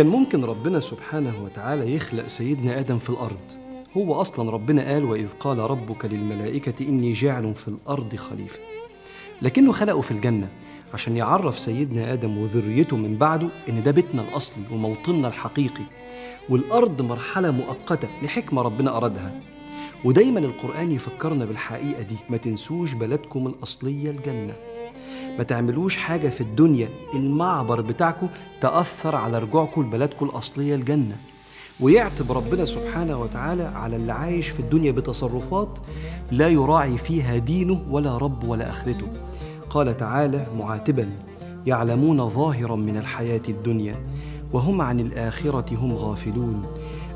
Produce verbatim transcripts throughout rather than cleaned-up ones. كان ممكن ربنا سبحانه وتعالى يخلق سيدنا آدم في الأرض. هو أصلاً ربنا قال وإذ قال ربك للملائكة إني جاعل في الأرض خليفة، لكنه خلقه في الجنة عشان يعرف سيدنا آدم وذريته من بعده إن ده بيتنا الأصلي وموطننا الحقيقي، والأرض مرحلة مؤقتة لحكمة ربنا أرادها. ودايماً القرآن يفكرنا بالحقيقة دي، ما تنسوش بلدكم الأصلية الجنة، ما تعملوش حاجة في الدنيا المعبر بتاعكم تأثر على رجوعكم لبلدكم الأصلية الجنة. ويعتب ربنا سبحانه وتعالى على اللي عايش في الدنيا بتصرفات لا يراعي فيها دينه ولا رب ولا آخرته. قال تعالى معاتباً يعلمون ظاهراً من الحياة الدنيا وهم عن الآخرة هم غافلون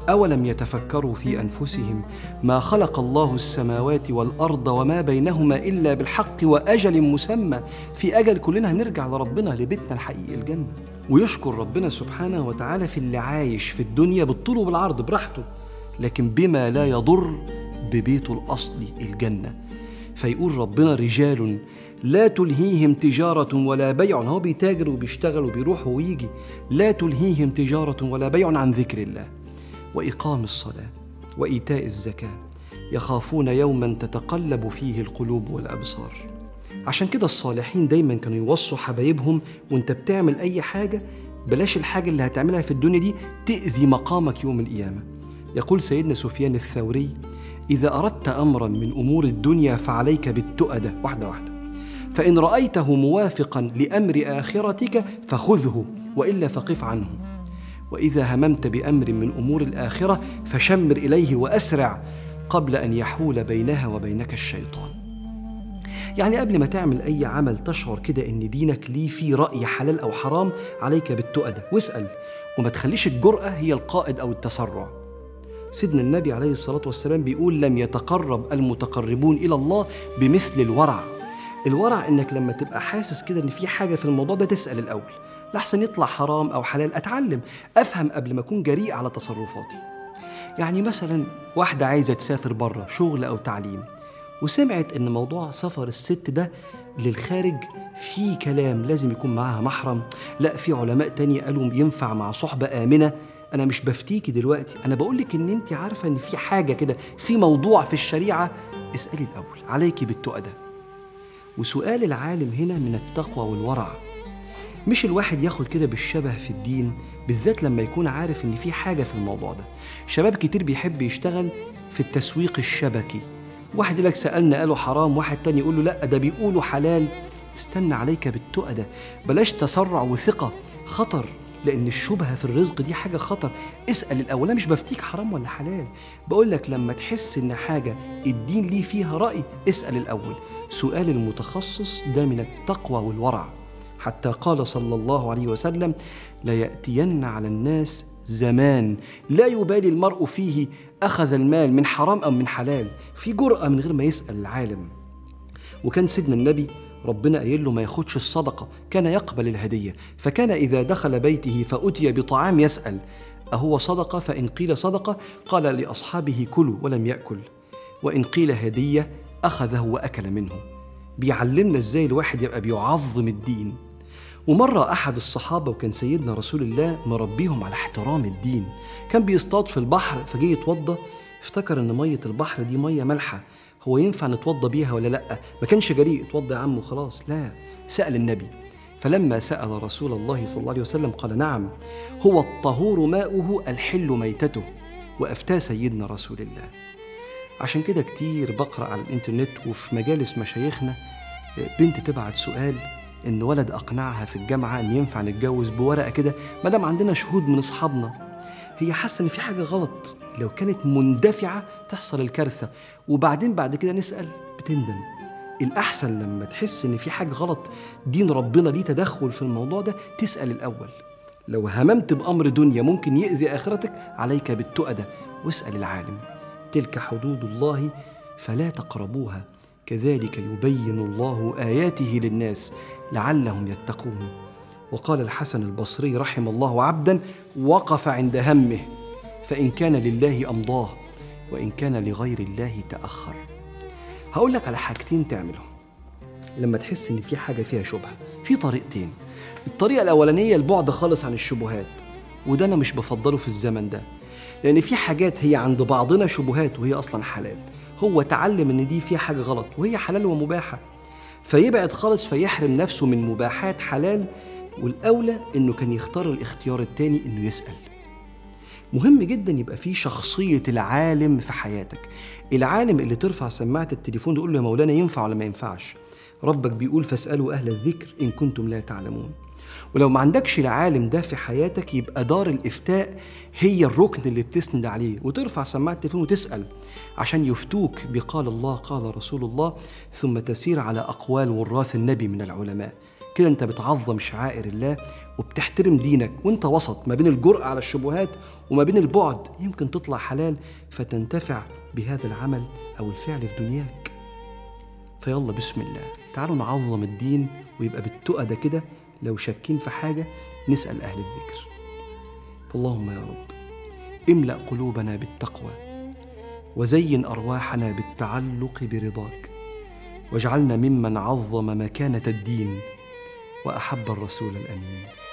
أولم يتفكروا في أنفسهم ما خلق الله السماوات والأرض وما بينهما إلا بالحق وأجل مسمى. في أجل كلنا هنرجع لربنا لبيتنا الحقيقي الجنة. ويشكر ربنا سبحانه وتعالى في اللي عايش في الدنيا بالطول وبالعرض براحته، لكن بما لا يضر ببيته الأصلي الجنة. فيقول ربنا رجال لا تلهيهم تجارة ولا بيع، هو بيتاجر وبيشتغل وبيروح ويجي، لا تلهيهم تجارة ولا بيع عن ذكر الله وإقام الصلاة وإيتاء الزكاة يخافون يوما تتقلب فيه القلوب والأبصار. عشان كده الصالحين دايما كانوا يوصوا حبايبهم وانت بتعمل أي حاجة بلاش الحاجة اللي هتعملها في الدنيا دي تأذي مقامك يوم القيامة. يقول سيدنا سفيان الثوري إذا أردت أمرا من أمور الدنيا فعليك بالتؤدة، واحدة واحدة، فإن رأيته موافقا لأمر آخرتك فخذه وإلا فقف عنه، وإذا هممت بأمر من أمور الآخرة فشمر إليه وأسرع قبل أن يحول بينها وبينك الشيطان. يعني قبل ما تعمل أي عمل تشعر كده إن دينك ليه فيه رأي حلال أو حرام، عليك بالتؤدة واسأل، وما تخليش الجرأة هي القائد أو التسرع. سيدنا النبي عليه الصلاة والسلام بيقول لم يتقرب المتقربون إلى الله بمثل الورع. الورع إنك لما تبقى حاسس كده إن في حاجة في الموضوع ده تسأل الأول، لحسن يطلع حرام أو حلال أتعلم أفهم قبل ما أكون جريء على تصرفاتي. يعني مثلا واحدة عايزة تسافر بره شغل أو تعليم، وسمعت إن موضوع سفر الست ده للخارج فيه كلام، لازم يكون معاها محرم، لأ في علماء تانية قالوا ينفع مع صحبة آمنة. أنا مش بفتيكي دلوقتي، أنا بقولك إن أنت عارفة إن في حاجة كده، في موضوع في الشريعة، اسألي الأول، عليكي بالتقى ده. وسؤال العالم هنا من التقوى والورع، مش الواحد ياخد كده بالشبه في الدين، بالذات لما يكون عارف إن في حاجة في الموضوع ده. شباب كتير بيحب يشتغل في التسويق الشبكي، واحد يقول لك سألنا قالوا حرام، واحد تاني يقول له لأ ده بيقولوا حلال. استنى عليك بالتقى ده، بلاش تسرع وثقة، خطر، لأن الشبهة في الرزق دي حاجة خطر. اسأل الأول، أنا مش بفتيك حرام ولا حلال، بقولك لما تحس إن حاجة الدين ليه فيها رأي اسأل الأول. سؤال المتخصص ده من التقوى والورع، حتى قال صلى الله عليه وسلم ليأتين على الناس زمان لا يبالي المرء فيه أخذ المال من حرام أو من حلال، في جرأة من غير ما يسأل العالم. وكان سيدنا النبي ربنا قايل له ما ياخدش الصدقة، كان يقبل الهدية، فكان إذا دخل بيته فأتي بطعام يسأل أهو صدقة، فإن قيل صدقة قال لأصحابه كلوا ولم يأكل، وإن قيل هدية أخذه وأكل منه. بيعلمنا إزاي الواحد يبقى بيعظم الدين. ومرة أحد الصحابة وكان سيدنا رسول الله مربيهم على احترام الدين، كان بيصطاد في البحر، فجه يتوضى افتكر إن مية البحر دي مية مالحة، هو ينفع نتوضى بيها ولا لأ؟ ما كانش جريء اتوضى يا عم وخلاص، لا، سأل النبي. فلما سأل رسول الله صلى الله عليه وسلم قال نعم، هو الطهور ماؤه الحل ميتته، وأفتى سيدنا رسول الله. عشان كده كتير بقرأ على الإنترنت وفي مجالس مشايخنا بنت تبعت سؤال إن ولد أقنعها في الجامعة إن ينفع نتجوز بورقة كده ما دام عندنا شهود من أصحابنا. هي حاسة إن في حاجة غلط، لو كانت مندفعة تحصل الكارثة وبعدين بعد كده نسأل بتندم. الأحسن لما تحس إن في حاجة غلط، دين ربنا ليه تدخل في الموضوع ده، تسأل الأول. لو هممت بأمر دنيا ممكن يأذي آخرتك عليك بالتقى ده واسأل العالم. تلك حدود الله فلا تقربوها كذلك يبين الله آياته للناس لعلهم يتقون. وقال الحسن البصري رحم الله عبدا وقف عند همه فإن كان لله أمضاه وإن كان لغير الله تأخر. هقول لك على حاجتين تعملهم لما تحس إن في حاجة فيها شبهة، في طريقتين. الطريقة الأولانية البعد خالص عن الشبهات، وده أنا مش بفضله في الزمن ده، لأن في حاجات هي عند بعضنا شبهات وهي أصلا حلال، هو تعلم إن دي فيها حاجة غلط وهي حلال ومباحة، فيبعد خالص فيحرم نفسه من مباحات حلال، والأولى إنه كان يختار الاختيار التاني إنه يسأل. مهم جدا يبقى في شخصية العالم في حياتك، العالم اللي ترفع سماعة التليفون تقول له يا مولانا ينفع ولا ما ينفعش؟ ربك بيقول فاسألوا أهل الذكر إن كنتم لا تعلمون. ولو ما عندكش العالم ده في حياتك يبقى دار الإفتاء هي الركن اللي بتسند عليه، وترفع سماعة التليفون وتسأل عشان يفتوك بقال الله قال رسول الله، ثم تسير على أقوال وراث النبي من العلماء. كده انت بتعظم شعائر الله وبتحترم دينك، وانت وسط ما بين الجرأة على الشبهات وما بين البعد، يمكن تطلع حلال فتنتفع بهذا العمل أو الفعل في دنياك. فيلا بسم الله تعالوا نعظم الدين، ويبقى بالتقى ده كده لو شاكين في حاجة نسأل أهل الذكر. فاللهم يا رب املأ قلوبنا بالتقوى، وزين أرواحنا بالتعلق برضاك، واجعلنا ممن عظم مكانة الدين وأحب الرسول الأمين.